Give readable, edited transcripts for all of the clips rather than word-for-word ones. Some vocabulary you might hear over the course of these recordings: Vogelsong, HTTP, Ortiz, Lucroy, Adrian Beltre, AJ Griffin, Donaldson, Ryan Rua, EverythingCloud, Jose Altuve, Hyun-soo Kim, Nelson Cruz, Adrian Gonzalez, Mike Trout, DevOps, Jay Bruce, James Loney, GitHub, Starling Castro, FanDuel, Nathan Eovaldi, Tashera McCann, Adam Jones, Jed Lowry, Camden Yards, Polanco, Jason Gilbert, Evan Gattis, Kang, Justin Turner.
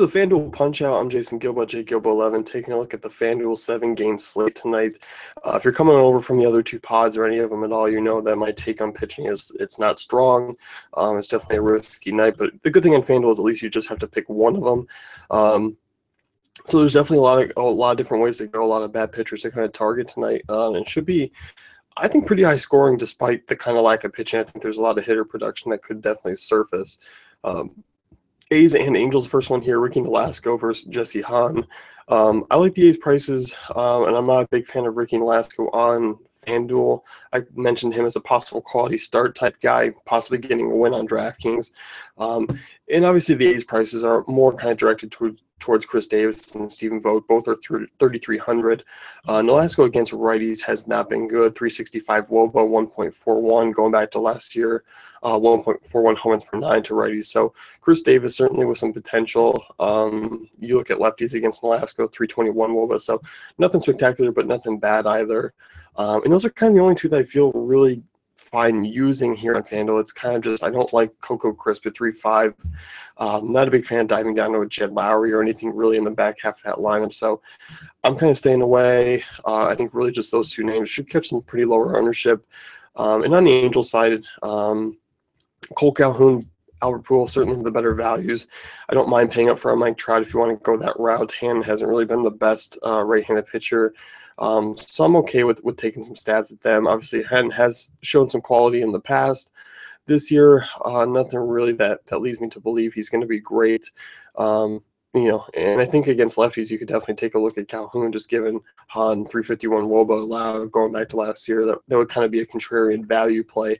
to the FanDuel Punch-Out. I'm Jason Gilbert, Jake Gilbert 11, taking a look at the FanDuel 7-game slate tonight. If you're coming over from the other two pods or any of them at all, you know that my take on pitching is it's not strong. It's definitely a risky night, but the good thing on FanDuel is at least you just have to pick one of them. So there's definitely a lot of different ways to go, a lot of bad pitchers to kind of target tonight, and should be, I think, pretty high scoring despite the kind of lack of pitching. I think there's a lot of hitter production that could definitely surface. A's and Angels, first one here, Ricky Nolasco versus Jesse Hahn. I like the A's prices, and I'm not a big fan of Ricky Nolasco on FanDuel. I mentioned him as a possible quality start type guy, possibly getting a win on DraftKings. And obviously the A's prices are more kind of directed towards Chris Davis and Stephen Vogt. Both are 3,300. Nolasco against righties has not been good. 365 WOBA, 1.41, going back to last year, 1.41 home runs per nine to righties. So Chris Davis certainly with some potential. You look at lefties against Nolasco, 321 WOBA. So nothing spectacular, but nothing bad either. And those are kind of the only two that I feel really fine using here on FanDuel. It's kind of just, I don't like Coco Crisp at 3.5. Not a big fan of diving down to a Jed Lowry or anything really in the back half of that lineup. So I'm kind of staying away. I think really just those two names should catch some pretty lower ownership. And on the Angel side, Cole Calhoun, Albert Poole, certainly the better values. I don't mind paying up for a Mike Trout if you want to go that route. Han hasn't really been the best right-handed pitcher. So I'm okay with taking some stabs at them. Obviously, Han has shown some quality in the past. This year, nothing really that leads me to believe he's going to be great. And I think against lefties, you could definitely take a look at Calhoun, just given Han 351 WOBA allowed going back to last year. That would kind of be a contrarian value play.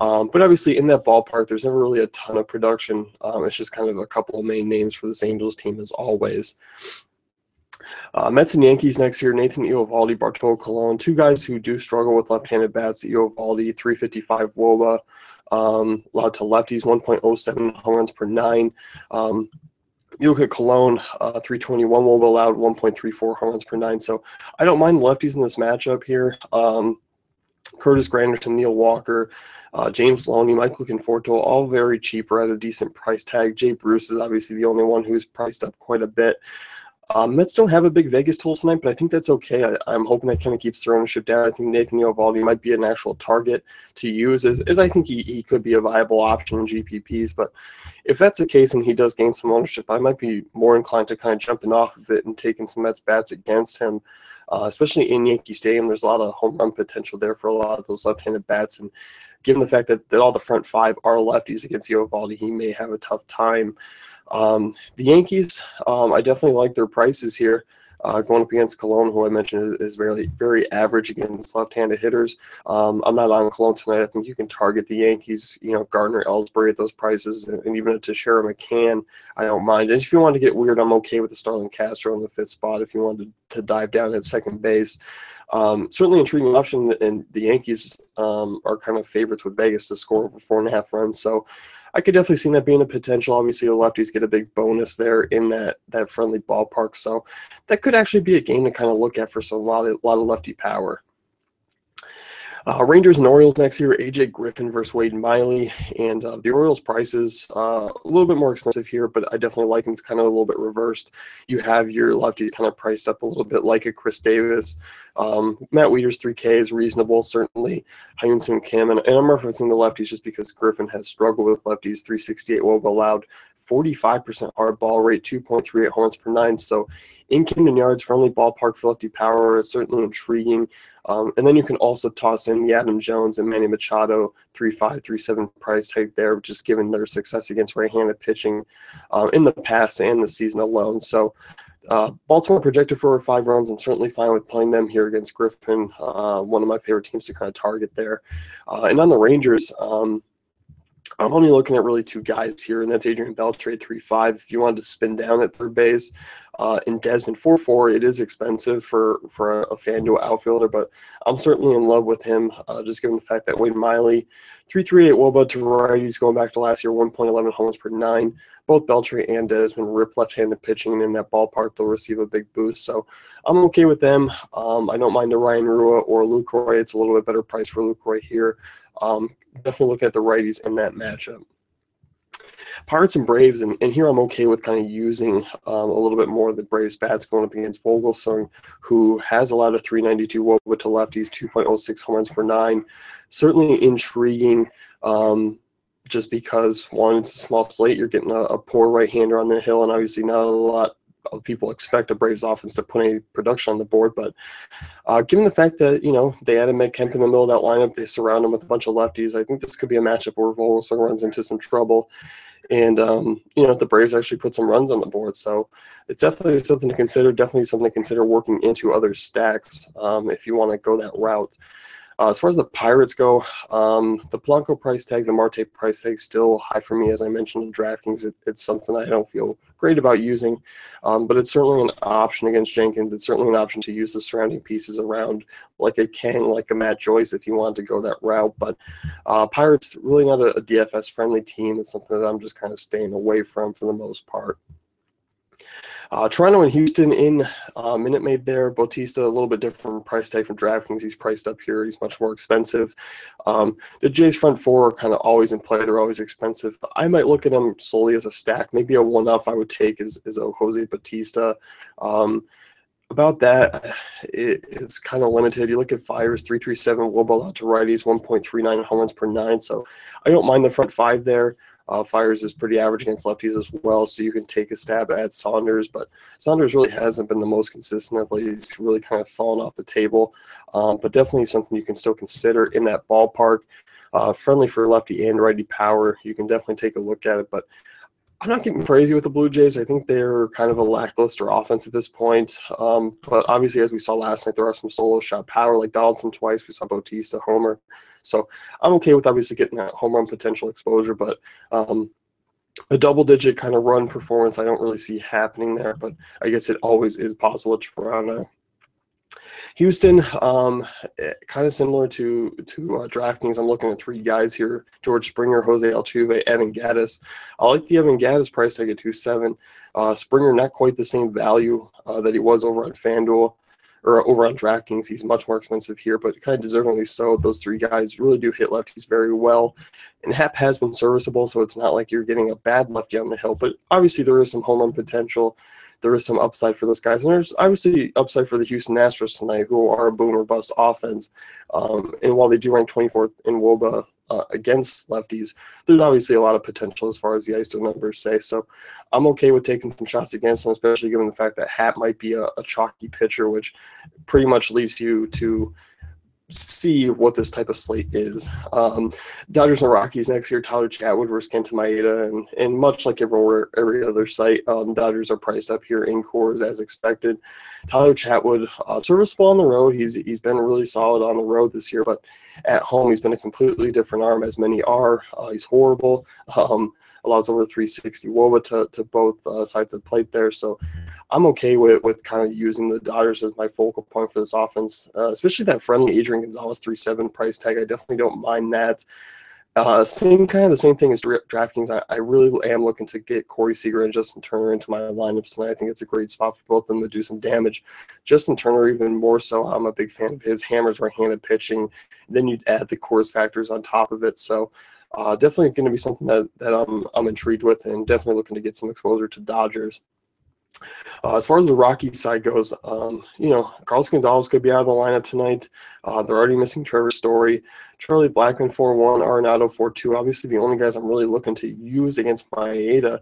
But obviously, in that ballpark, there's never really a ton of production. It's just kind of a couple of main names for this Angels team, as always. Mets and Yankees next here. Nathan Eovaldi, Bartolo Colon, two guys who do struggle with left-handed bats. Eovaldi, 355 WOBA, allowed to lefties, 1.07 home runs per nine. You look at Cologne, 321 WOBA allowed, 1.34 home runs per nine. So I don't mind lefties in this matchup here. Curtis Granderson, Neil Walker, James Loney, Michael Conforto, all very cheap or at a decent price tag. Jay Bruce is obviously the only one who's priced up quite a bit. Mets don't have a big Vegas tool tonight, but I think that's okay. I'm hoping that kind of keeps their ownership down. I think Nathan Eovaldi might be an actual target to use, as I think he could be a viable option in GPPs. But if that's the case and he does gain some ownership, I might be more inclined to kind of jumping off of it and taking some Mets bats against him, especially in Yankee Stadium. There's a lot of home run potential there for a lot of those left-handed bats. And given the fact that all the front five are lefties against Eovaldi, he may have a tough time. The Yankees, I definitely like their prices here. Going up against Cologne, who I mentioned is very, very average against left-handed hitters. I'm not on Cologne tonight. I think you can target the Yankees, Gardner, Ellsbury at those prices, and even a Tashera McCann, I don't mind. And if you want to get weird, I'm okay with the Starling Castro in the fifth spot if you wanted to dive down at second base. Certainly an intriguing option, and the Yankees are kind of favorites with Vegas to score over 4.5 runs. So I could definitely see that being a potential. Obviously, the lefties get a big bonus there in that friendly ballpark. So that could actually be a game to kind of look at for a lot of lefty power. Rangers and Orioles next here. AJ Griffin versus Wade Miley, and the Orioles prices a little bit more expensive here, but I definitely like them. It's kind of a little bit reversed. You have your lefties kind of priced up a little bit, like a Chris Davis. Matt Wieder's 3K is reasonable, certainly. Hyun-soo Kim, and I'm referencing the lefties just because Griffin has struggled with lefties. 368 WOBA allowed, 45% hard ball rate, 2.38 home runs per nine. So in Camden Yards, friendly ballpark for lefty power is certainly intriguing. And then you can also toss in the Adam Jones and Manny Machado 3.5, 3.7 price tag there, just given their success against right-handed pitching in the past and the season alone. So Baltimore projected for 5 runs. I'm certainly fine with playing them here against Griffin, one of my favorite teams to kind of target there. And on the Rangers, I'm only looking at really two guys here, and that's Adrian Beltre, 3.5. If you wanted to spin down at third base, and Desmond 4.4, it is expensive for a FanDuel outfielder, but I'm certainly in love with him, just given the fact that Wade Miley, 3.38 WOBA to righties going back to last year, 1.11 home runs per nine. Both Beltre and Desmond rip left-handed pitching, and in that ballpark, they'll receive a big boost. So I'm okay with them. I don't mind a Ryan Rua or Lucroy. It's a little bit better price for Lucroy here. Definitely look at the righties in that matchup. Pirates and Braves, and here I'm okay with kind of using a little bit more of the Braves bats going up against Vogelsong, who has allowed a 392 WOBA to lefties, 2.06 home runs per nine. Certainly intriguing, just because, one, it's a small slate. You're getting a poor right-hander on the hill, and obviously not a lot of people expect a Braves offense to put any production on the board, but given the fact that, you know, they added Matt Kemp in the middle of that lineup, they surround him with a bunch of lefties, I think this could be a matchup where Vogelsong runs into some trouble, and you know, the Braves actually put some runs on the board. So it's definitely something to consider, working into other stacks if you want to go that route. As far as the Pirates go, the Polanco price tag, the Marte price tag, still high for me. As I mentioned in DraftKings, it's something I don't feel great about using, but it's certainly an option against Jenkins. It's certainly an option to use the surrounding pieces around, like a Kang, like a Matt Joyce, if you want to go that route. But Pirates, really not a DFS-friendly team. It's something that I'm just kind of staying away from for the most part. Toronto and Houston in Minute Maid there. Bautista, a little bit different price tag from DraftKings. He's priced up here. He's much more expensive. The Jays front four are kind of always in play. They're always expensive. I might look at them solely as a stack. Maybe a one-off I would take is a Jose Bautista. About that, it's kind of limited. You look at Fires, 3.37 WOBA out to righties, 1.39 home runs per nine. So I don't mind the front five there. Fires is pretty average against lefties as well, so you can take a stab at Saunders, but Saunders really hasn't been the most consistent of late. He's really kind of fallen off the table, but definitely something you can still consider in that ballpark. Friendly for lefty and righty power. You can definitely take a look at it, but I'm not getting crazy with the Blue Jays. I think they're kind of a lackluster offense at this point, but obviously, as we saw last night, there are some solo shot power, like Donaldson twice. We saw Bautista homer. So I'm okay with obviously getting that home run potential exposure, but a double-digit kind of run performance I don't really see happening there, but I guess it always is possible at Toronto. Houston, kind of similar to DraftKings. I'm looking at three guys here: George Springer, Jose Altuve, Evan Gattis. I like the Evan Gattis price tag at 2.7. Springer, not quite the same value that he was over on FanDuel. Or over on DraftKings, he's much more expensive here, but kind of deservingly so. Those three guys really do hit lefties very well, and Hap has been serviceable, so it's not like you're getting a bad lefty on the hill, but obviously there is some home run potential. There is some upside for those guys, and there's obviously upside for the Houston Astros tonight, who are a boom or bust offense, and while they do rank 24th in WOBA against lefties, there's obviously a lot of potential as far as the ISO numbers say, so I'm okay with taking some shots against them, especially given the fact that Hap might be a chalky pitcher, which pretty much leads you to see what this type of slate is. Dodgers and Rockies next year. Tyler Chatwood versus Kenta Maeda, and much like every other site, Dodgers are priced up here in cores as expected. Tyler Chatwood, serviceable on the road. He's been really solid on the road this year, but at home he's been a completely different arm, as many are. He's horrible. Allows over 360 WOBA to both sides of the plate there, so I'm okay with kind of using the Dodgers as my focal point for this offense, especially that friendly Adrian Gonzalez 3.7 price tag. I definitely don't mind that. Kind of the same thing as DraftKings. I really am looking to get Corey Seager and Justin Turner into my lineups tonight. I think it's a great spot for both of them to do some damage. Justin Turner even more so. I'm a big fan of his. Hammers right-handed pitching. Then you add the course factors on top of it. So definitely going to be something that I'm intrigued with, and definitely looking to get some exposure to Dodgers. As far as the Rockies side goes, you know, Carlos Gonzalez could be out of the lineup tonight. They're already missing Trevor Story. Charlie Blackman 4.1, Arenado 4.2. Obviously, the only guys I'm really looking to use against Maeda.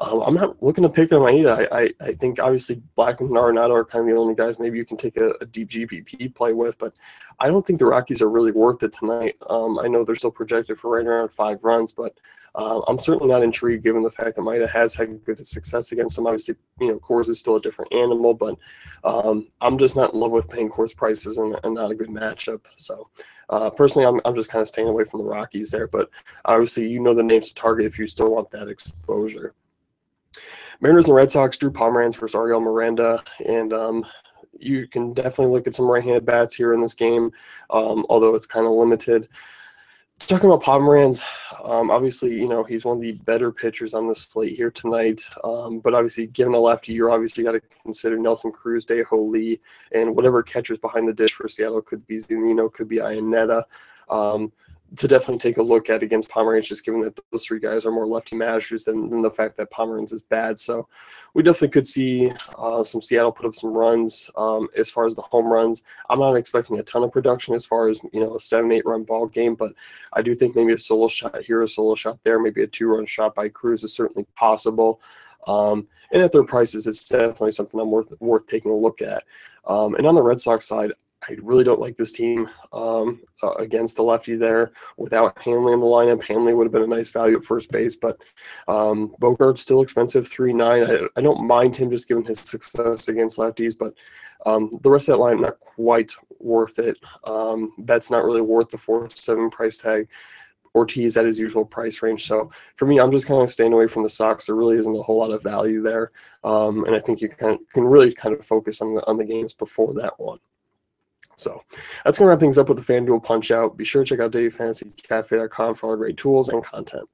I'm not looking to pick on Maeda. I think obviously Blackman and Arenado are kind of the only guys maybe you can take a deep GPP play with, but I don't think the Rockies are really worth it tonight. I know they're still projected for right around 5 runs, but I'm certainly not intrigued given the fact that Maeda has had good success against them. Obviously, you know, Coors is still a different animal, but I'm just not in love with paying Coors prices and not a good matchup. So personally, I'm just kind of staying away from the Rockies there, but obviously you know the names to target if you still want that exposure. Mariners and Red Sox, Drew Pomeranz versus Ariel Miranda, and you can definitely look at some right-handed bats here in this game, although it's kind of limited. Talking about Pomeranz, obviously, you know, he's one of the better pitchers on the slate here tonight, but obviously given a lefty, you're obviously got to consider Nelson Cruz, Daeho Lee, and whatever catchers behind the dish for Seattle. Could be Zunino, could be Iannetta. to definitely take a look at against Pomerantz, just given that those three guys are more lefty mashers than the fact that Pomerantz is bad. So we definitely could see some Seattle put up some runs as far as the home runs. I'm not expecting a ton of production as far as, you know, a 7-8 run ball game, but I do think maybe a solo shot here, a solo shot there, maybe a 2-run shot by Cruz is certainly possible. And at their prices, it's definitely something I'm worth taking a look at. And on the Red Sox side, I really don't like this team against the lefty there. Without Hanley in the lineup, Hanley would have been a nice value at first base, but Bogart's still expensive, 3.9. I don't mind him just given his success against lefties, but the rest of that line, not quite worth it. That's not really worth the 4.7 price tag. Ortiz at his usual price range. So for me, I'm just kind of staying away from the Sox. There really isn't a whole lot of value there. And I think you can really kind of focus on the games before that one. So that's going to wrap things up with the FanDuel Punch Out. Be sure to check out dailyfantasycafe.com for all great tools and content.